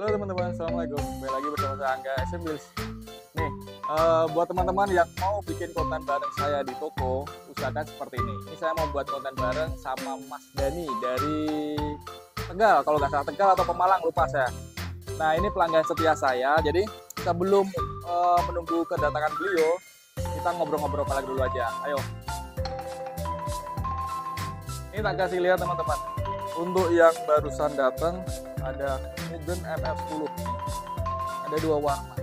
Halo teman-teman, assalamualaikum. Kembali lagi bersama saya Angga SM Wheels. Nih, buat teman-teman yang mau bikin konten bareng saya di toko, usahakan seperti ini. Ini saya mau buat konten bareng sama Mas Dani dari Tegal, kalau nggak salah Tegal atau Pemalang, lupa saya. Nah, ini pelanggan setia saya. Jadi sebelum menunggu kedatangan beliau, kita ngobrol-ngobrol paling dulu aja. Ayo. Ini tak kasih lihat teman-teman. Untuk yang barusan datang ada Pigeon MF10. Ada dua warna.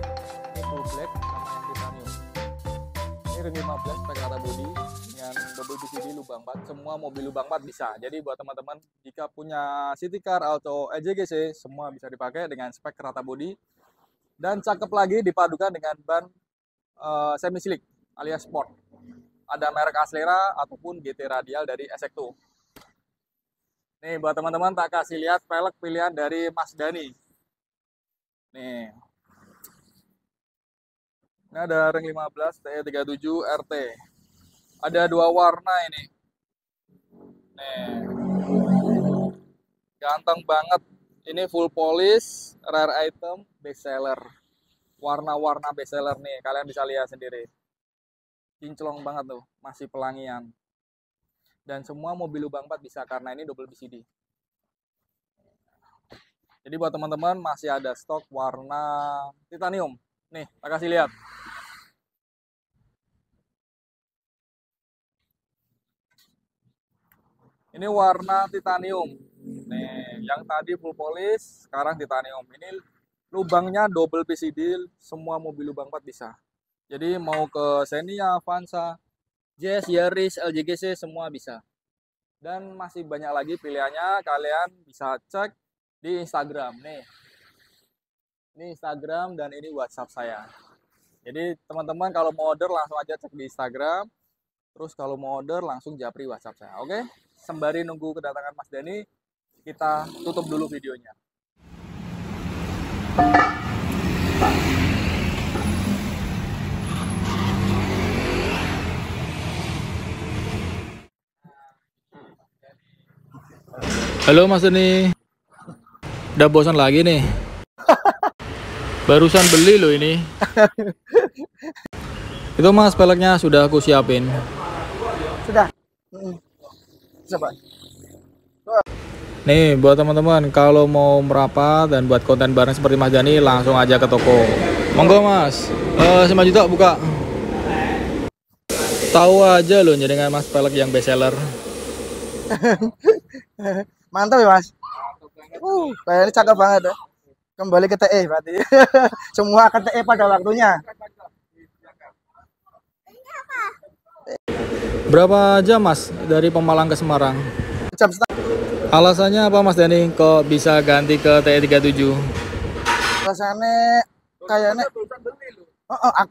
Ini full black sama yang titanium. Ini ring 15 spek rata body dengan double BCD lubang 4. Semua mobil lubang 4 bisa. Jadi buat teman-teman jika punya city car atau LGGC semua bisa dipakai dengan spek rata body. Dan cakep lagi dipadukan dengan ban semi slick alias sport. Ada merek Aslera ataupun GT Radial dari Esectu. Nih buat teman-teman tak kasih lihat pelek pilihan dari Mas Dani. Nih. Ini ada ring 15 TE37 RT. Ada dua warna ini. Nih. Ganteng banget. Ini full polish, rare item, best seller. Warna-warna best seller nih, kalian bisa lihat sendiri. Kinclong banget tuh, masih pelangian. Dan semua mobil lubang 4 bisa karena ini double BCD. Jadi buat teman-teman masih ada stok warna titanium. Nih, kita kasih lihat. Ini warna titanium. Nih, yang tadi full polish, sekarang titanium. Ini lubangnya double BCD, semua mobil lubang 4 bisa. Jadi mau ke Xenia, Avanza, Jazz, Yaris, LGGC semua bisa. Dan masih banyak lagi pilihannya, kalian bisa cek di Instagram nih. Ini Instagram dan ini WhatsApp saya. Jadi teman-teman kalau mau order langsung aja cek di Instagram. Terus kalau mau order langsung japri WhatsApp saya. Oke? Sembari nunggu kedatangan Mas Dani, kita tutup dulu videonya. Halo Mas Dani, udah bosan lagi nih. Barusan beli loh ini. Itu Mas, peleknya sudah aku siapin. Sudah. Coba. Nih buat teman-teman kalau mau merapat dan buat konten bareng seperti Mas Dani langsung aja ke toko. Monggo Mas, 5 juta buka. Tahu aja loh dengan Mas pelek yang best seller. Mantap ya Mas. Kayaknya cakep banget ya. Kembali ke TE berarti. Semua akan TE pada waktunya. Berapa jam Mas dari Pemalang ke Semarang? Jam setengah. Alasannya apa Mas Dani kok bisa ganti ke TE37? Alasannya kayaknya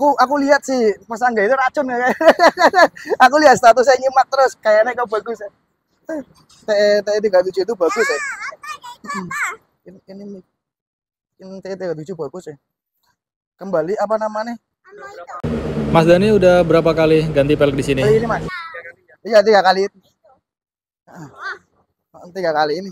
aku lihat sih Mas Angga itu racun ya. Aku lihat statusnya nyimak terus kayaknya kok bagus ya. TE37 itu bagus ya. Ini TE37 bagus ya. Kembali apa namanya? Mas Dani udah berapa kali ganti pelek di sini? Ini Mas. Iya 3 kali. 3 kali ini.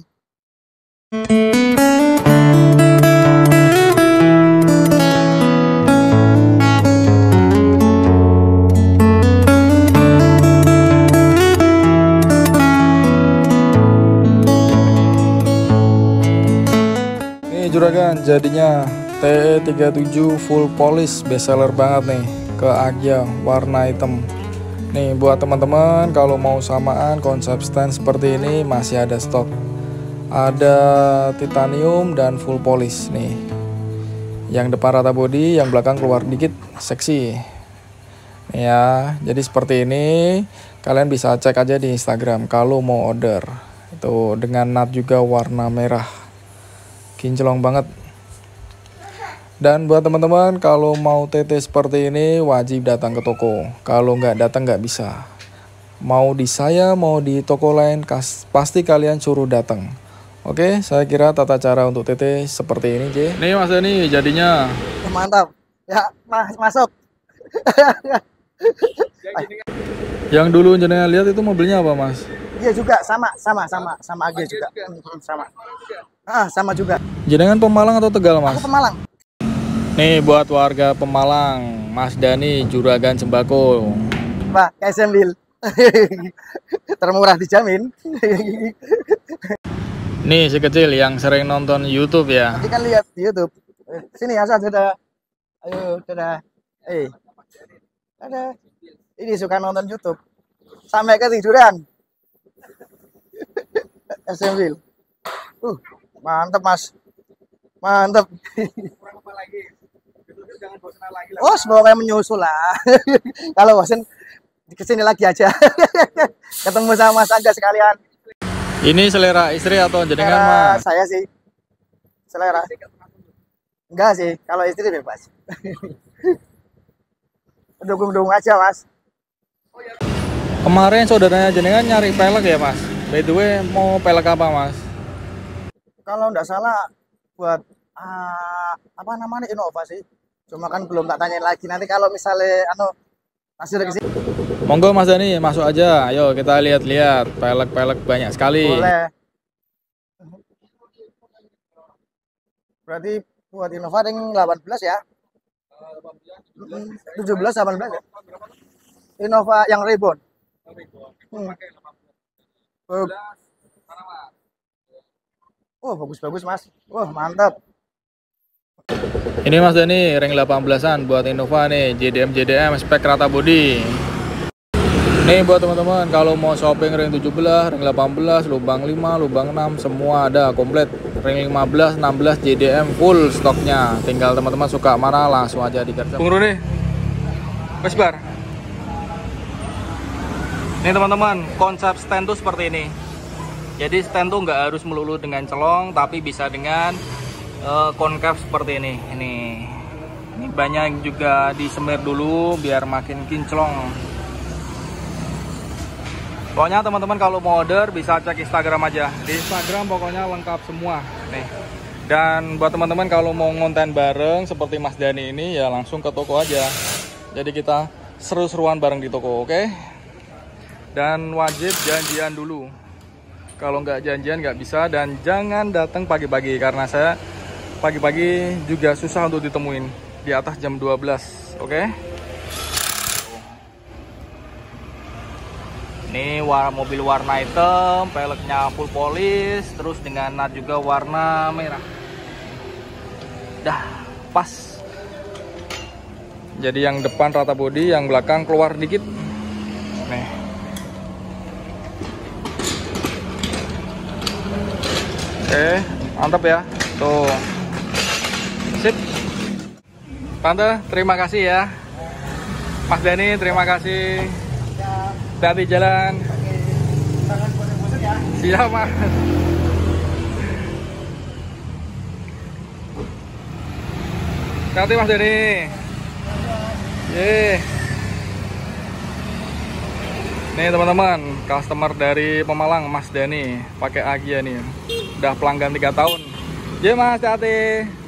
Juragan, jadinya TE37 full polish best seller banget nih ke Agia warna hitam. Nih buat teman-teman kalau mau samaan konsep stand seperti ini masih ada stok. Ada titanium dan full polish nih. Yang depan rata body, yang belakang keluar dikit seksi. Nih ya, jadi seperti ini kalian bisa cek aja di Instagram kalau mau order. Itu dengan nat juga warna merah. Kinclong banget. Dan buat teman-teman kalau mau TT seperti ini wajib datang ke toko. Kalau nggak datang nggak bisa. Mau di saya mau di toko lain pasti kalian suruh datang. Oke, saya kira tata cara untuk TT seperti ini, J. Nih Mas Dani jadinya. Mantap. Ya, masuk. Yang dulu jenengan lihat itu mobilnya apa, Mas? Agia juga sama Agia juga. Sama juga. Jenengan Pemalang atau Tegal, Mas? Aku Pemalang. Nih buat warga Pemalang, Mas Dani juragan sembako. Pak SM Wheels. Termurah dijamin. Nih si kecil yang sering nonton YouTube ya. Nanti kan lihat di YouTube. Sini asal sudah. Ayo sudah. Ada. Ini suka nonton YouTube. Sampai ketiduran. SM Wheels. Mantap Mas. Mantap. Kurang apa lagi? Itu jangan bosan lagi lah. Oh, semoga menyusul lah. Kalau bosan kesini lagi aja. Ketemu sama Mas Angga sekalian. Ini selera istri atau jenengan, Mas? Saya sih. Selera. Enggak sih, kalau istri bebas. Dukung-dukung aja, Mas. Kemarin saudaranya jenengan nyari pelek ya, Mas? By the way, mau pelek apa, Mas? Kalau enggak salah buat apa namanya Innova sih. Cuma kan belum tak tanyain lagi. Nanti kalau misalnya masih ada kesini. Monggo Mas Dani masuk aja. Ayo kita lihat-lihat. Pelek-pelek banyak sekali. Boleh. Berarti buat Innova yang 18 ya? 17, 18 ya? Innova yang Reborn. Oh bagus-bagus Mas. Wah mantap. Ini Mas Dani ring 18an buat Innova nih. JDM spek rata body. Nih buat teman-teman kalau mau shopping ring 17, ring 18, lubang 5, lubang 6 semua ada komplit. Ring 15, 16 JDM full stoknya. Tinggal teman-teman suka mana langsung aja dikerjakan. Bung Rune. Mas Bar. Nih teman-teman, konsep stand tuh seperti ini. Jadi stand tuh nggak harus melulu dengan celong tapi bisa dengan konkav seperti ini. Ini banyak juga disemir dulu biar makin kinclong. Pokoknya teman-teman kalau mau order bisa cek Instagram aja. Di Instagram pokoknya lengkap semua nih. Dan buat teman-teman kalau mau ngonten bareng seperti Mas Dani ini ya langsung ke toko aja. Jadi kita seru-seruan bareng di toko, oke? Dan wajib janjian dulu. Kalau nggak janjian nggak bisa dan jangan datang pagi-pagi karena saya pagi-pagi juga susah untuk ditemuin di atas jam 12, oke? Ini mobil warna hitam, peleknya full polish, terus dengan nat juga warna merah. Dah, pas. Jadi yang depan rata body, yang belakang keluar dikit. Nih. Oke, mantap ya. Tuh. Sip. Tante, terima kasih ya. Mas Dani, terima kasih. Hati-hati jalan. Jangan bosan-bosan ya. Siap Mas. Hati-hati Mas Dani. Yeay. Nih teman-teman, customer dari Pemalang Mas Dani pakai Agia nih. Udah pelanggan 3 tahun. Yeay Mas, hati-hati.